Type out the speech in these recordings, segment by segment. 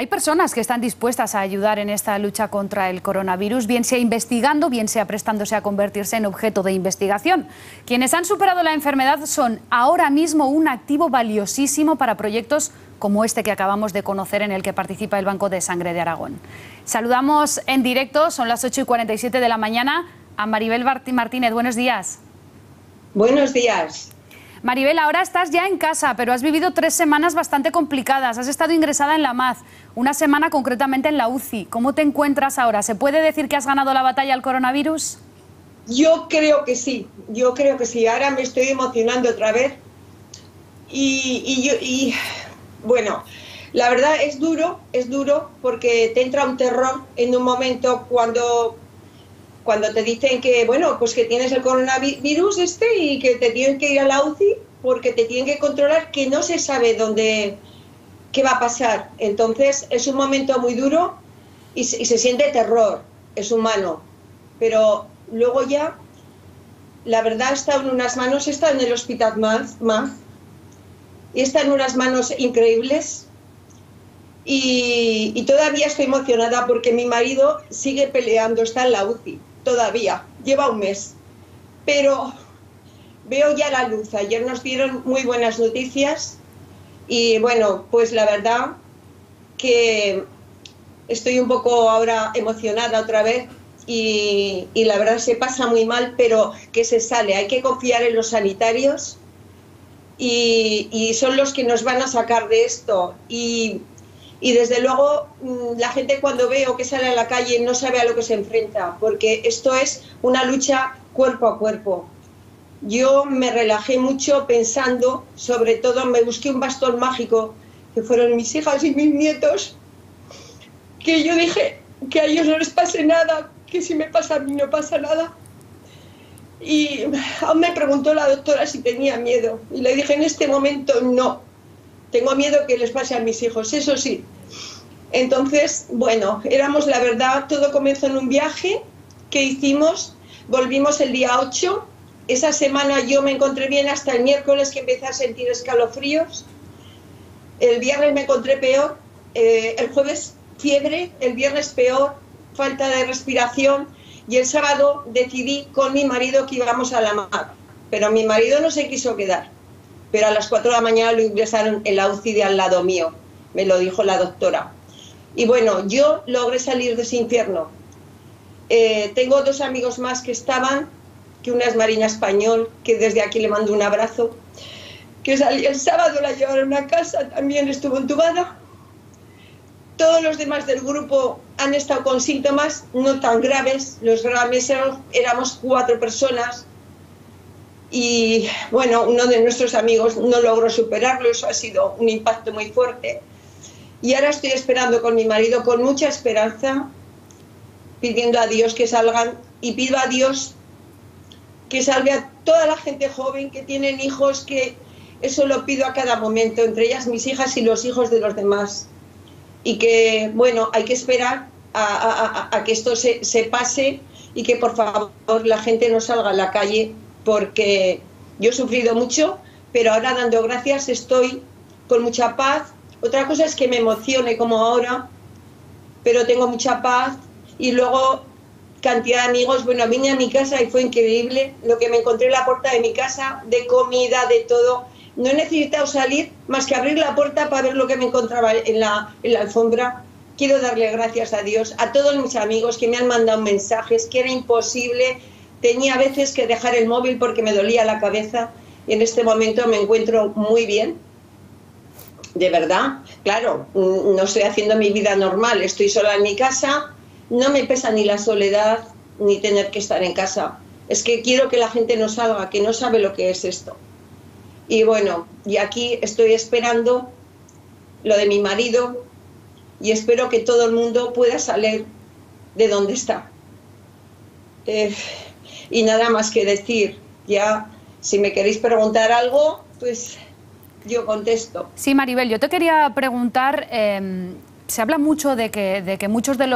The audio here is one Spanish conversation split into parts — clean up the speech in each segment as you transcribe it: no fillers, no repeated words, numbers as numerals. Hay personas que están dispuestas a ayudar en esta lucha contra el coronavirus, bien sea investigando, bien sea prestándose a convertirse en objeto de investigación. Quienes han superado la enfermedad son ahora mismo un activo valiosísimo para proyectos como este que acabamos de conocer, en el que participa el Banco de Sangre de Aragón. Saludamos en directo, son las 8:47 de la mañana, a Maribel Martínez. Buenos días. Buenos días. Maribel, ahora estás ya en casa, pero has vivido 3 semanas bastante complicadas. Has estado ingresada en la MAZ, una semana concretamente en la UCI. ¿Cómo te encuentras ahora? ¿Se puede decir que has ganado la batalla al coronavirus? Yo creo que sí, yo creo que sí. Ahora me estoy emocionando otra vez. Bueno, la verdad es duro porque te entra un terror en un momento cuando te dicen que, bueno, pues que tienes el coronavirus y que te tienen que ir a la UCI porque te tienen que controlar, que no se sabe dónde, qué va a pasar. Entonces es un momento muy duro y se siente terror, es humano. Pero luego ya, la verdad, está en unas manos, está en el hospital más y está en unas manos increíbles. Y todavía estoy emocionada porque mi marido sigue peleando, está en la UCI. Todavía, lleva 1 mes, pero veo ya la luz. Ayer nos dieron muy buenas noticias y bueno, pues la verdad que estoy un poco ahora emocionada otra vez y la verdad se pasa muy mal, pero que se sale. Hay que confiar en los sanitarios y son los que nos van a sacar de esto. Y desde luego la gente, cuando veo que sale a la calle, no sabe a lo que se enfrenta, porque esto es una lucha cuerpo a cuerpo. Yo me relajé mucho pensando, sobre todo me busqué un bastón mágico, que fueron mis hijas y mis nietos, que yo dije que a ellos no les pase nada, que si me pasa a mí no pasa nada. Y aún me preguntó la doctora si tenía miedo y le dije en este momento no. Tengo miedo que les pase a mis hijos, eso sí. Entonces, bueno, éramos, la verdad, todo comenzó en un viaje que hicimos, volvimos el día 8, esa semana yo me encontré bien hasta el miércoles, que empecé a sentir escalofríos, el viernes me encontré peor, el jueves fiebre, el viernes peor, falta de respiración, y el sábado decidí con mi marido que íbamos a la mar, pero mi marido no se quiso quedar. Pero a las 4 de la mañana lo ingresaron en la UCI de al lado mío, me lo dijo la doctora. Y bueno, yo logré salir de ese infierno. Tengo 2 amigos más que estaban, que una es Marina Español, que desde aquí le mando un abrazo, que salí el sábado, la llevaron a casa, también estuvo entubada. Todos los demás del grupo han estado con síntomas no tan graves, los graves éramos 4 personas, y bueno, uno de nuestros amigos no logró superarlo, eso ha sido un impacto muy fuerte. Y ahora estoy esperando con mi marido, con mucha esperanza, pidiendo a Dios que salgan, y pido a Dios que salve a toda la gente joven que tienen hijos, que eso lo pido a cada momento, entre ellas mis hijas y los hijos de los demás. Y que, bueno, hay que esperar a que esto se pase y que, por favor, la gente no salga a la calle, porque yo he sufrido mucho, pero ahora, dando gracias, estoy con mucha paz. Otra cosa es que me emocione como ahora, pero tengo mucha paz. Y luego cantidad de amigos, bueno, vine a mi casa y fue increíble lo que me encontré en la puerta de mi casa, de comida, de todo. No he necesitado salir más que abrir la puerta para ver lo que me encontraba en la alfombra. Quiero darle gracias a Dios, a todos mis amigos que me han mandado mensajes, que era imposible. Tenía a veces que dejar el móvil porque me dolía la cabeza y en este momento me encuentro muy bien, de verdad. Claro, no estoy haciendo mi vida normal, estoy sola en mi casa, no me pesa ni la soledad ni tener que estar en casa. Es que quiero que la gente no salga, que no sabe lo que es esto. Y bueno, y aquí estoy esperando lo de mi marido y espero que todo el mundo pueda salir de donde está. Y nada más que decir. Ya, si me queréis preguntar algo, pues yo contesto. Sí, Maribel, yo te quería preguntar, se habla mucho de que muchos de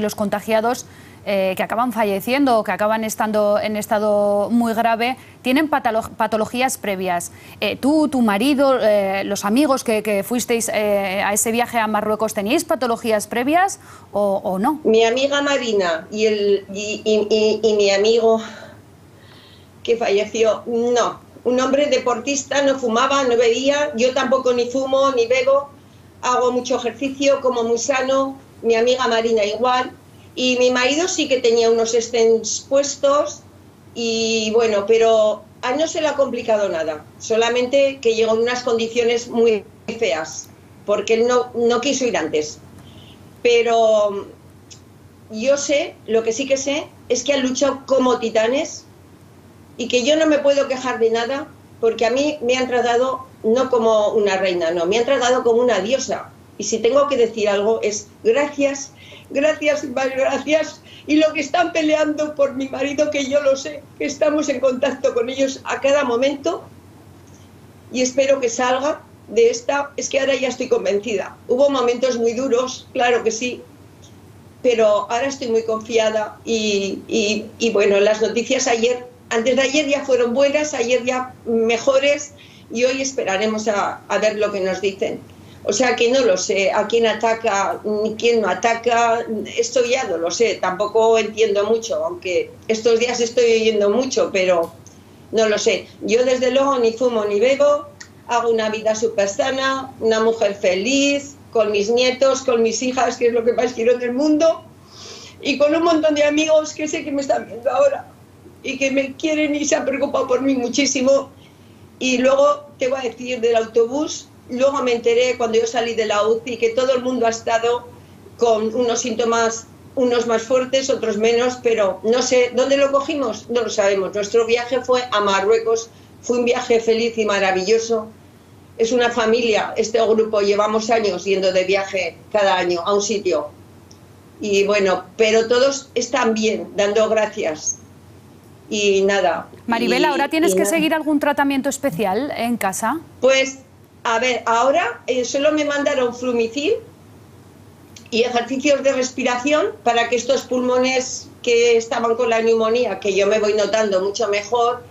los contagiados que acaban falleciendo o que acaban estando en estado muy grave, tienen patologías previas. Tú, tu marido, los amigos que fuisteis a ese viaje a Marruecos, ¿teníais patologías previas o no? Mi amiga Marina y mi amigo que falleció, no. Un hombre deportista, no fumaba, no bebía, yo tampoco ni fumo ni bebo, hago mucho ejercicio, como muy sano, mi amiga Marina igual, y mi marido sí que tenía unos stents puestos, y bueno, pero a él no se le ha complicado nada, solamente que llegó en unas condiciones muy feas, porque él no quiso ir antes. Pero yo sé, lo que sí que sé, es que han luchado como titanes, y que yo no me puedo quejar de nada, porque a mí me han tratado no como una reina, no, me han tratado como una diosa. Y si tengo que decir algo es gracias, gracias, gracias. Y lo que están peleando por mi marido, que yo lo sé, que estamos en contacto con ellos a cada momento, y espero que salga de esta, es que ahora ya estoy convencida. Hubo momentos muy duros, claro que sí, pero ahora estoy muy confiada y bueno, las noticias ayer, antes de ayer ya fueron buenas, ayer ya mejores, y hoy esperaremos a ver lo que nos dicen. O sea que no lo sé, a quién ataca, ni quién no ataca, esto ya no lo sé, tampoco entiendo mucho, aunque estos días estoy oyendo mucho, pero no lo sé. Yo desde luego ni fumo ni bebo, hago una vida súper sana, una mujer feliz, con mis nietos, con mis hijas, que es lo que más quiero en el mundo, y con un montón de amigos que sé que me están viendo ahora, y que me quieren y se han preocupado por mí muchísimo. Y luego te voy a decir del autobús, luego me enteré cuando yo salí de la UCI que todo el mundo ha estado con unos síntomas, unos más fuertes, otros menos, pero no sé, ¿dónde lo cogimos? No lo sabemos. Nuestro viaje fue a Marruecos, fue un viaje feliz y maravilloso. Es una familia, este grupo, llevamos años yendo de viaje cada año a un sitio. Y bueno, pero todos están bien, dando gracias. Y nada. Maribel, ¿ahora tienes que seguir algún tratamiento especial en casa? Pues, a ver, ahora solo me mandaron flumicil y ejercicios de respiración para que estos pulmones que estaban con la neumonía, que yo me voy notando mucho mejor,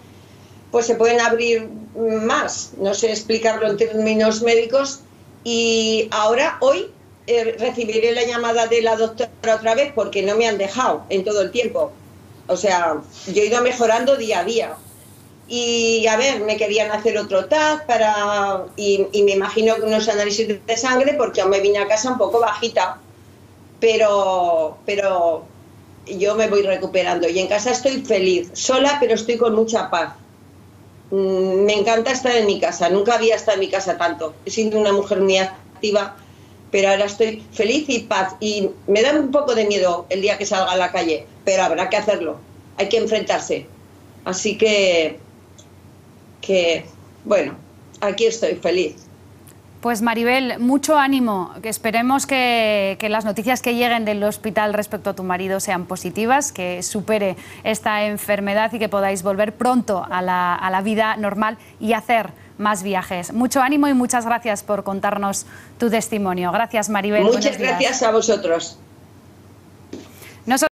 pues se pueden abrir más. No sé explicarlo en términos médicos. Y ahora, hoy, recibiré la llamada de la doctora otra vez porque no me han dejado en todo el tiempo. O sea, yo he ido mejorando día a día. Y, a ver, me querían hacer otro TAC para... Y me imagino que unos análisis de sangre, porque aún me vine a casa un poco bajita. Pero yo me voy recuperando. Y en casa estoy feliz. Sola, pero estoy con mucha paz. Me encanta estar en mi casa. Nunca había estado en mi casa tanto. He sido una mujer muy activa, pero ahora estoy feliz y paz. Y me da un poco de miedo el día que salga a la calle, pero habrá que hacerlo, hay que enfrentarse. Así que bueno, aquí estoy feliz. Pues Maribel, mucho ánimo, que esperemos que las noticias que lleguen del hospital respecto a tu marido sean positivas, que supere esta enfermedad y que podáis volver pronto a la vida normal y hacer más viajes. Mucho ánimo y muchas gracias por contarnos tu testimonio. Gracias, Maribel. Muchas gracias a vosotros.